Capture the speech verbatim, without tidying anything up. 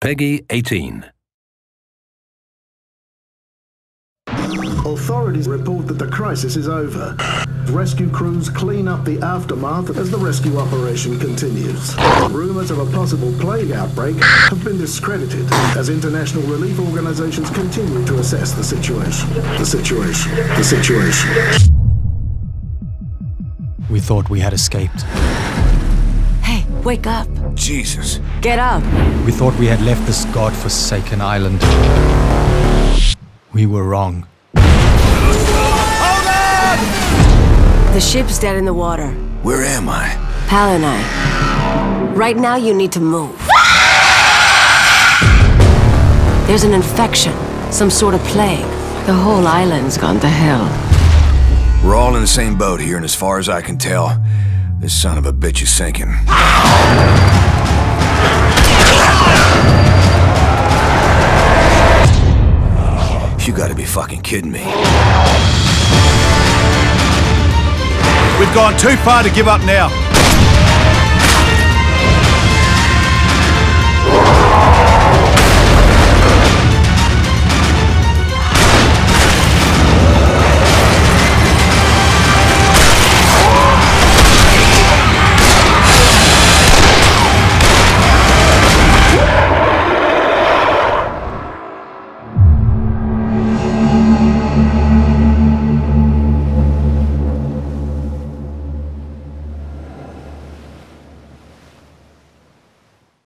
Peggy eighteen. Authorities report that the crisis is over. Rescue crews clean up the aftermath as the rescue operation continues. Rumors of a possible plague outbreak have been discredited as international relief organizations continue to assess the situation. The situation. The situation. We thought we had escaped. Hey, wake up. Jesus. Get up. We thought we had left this godforsaken island. We were wrong. Hold on! The ship's dead in the water. Where am I? Palanai. Right now you need to move. There's an infection, some sort of plague. The whole island's gone to hell. We're all in the same boat here, and as far as I can tell, this son of a bitch is sinking. You gotta be fucking kidding me. We've gone too far to give up now.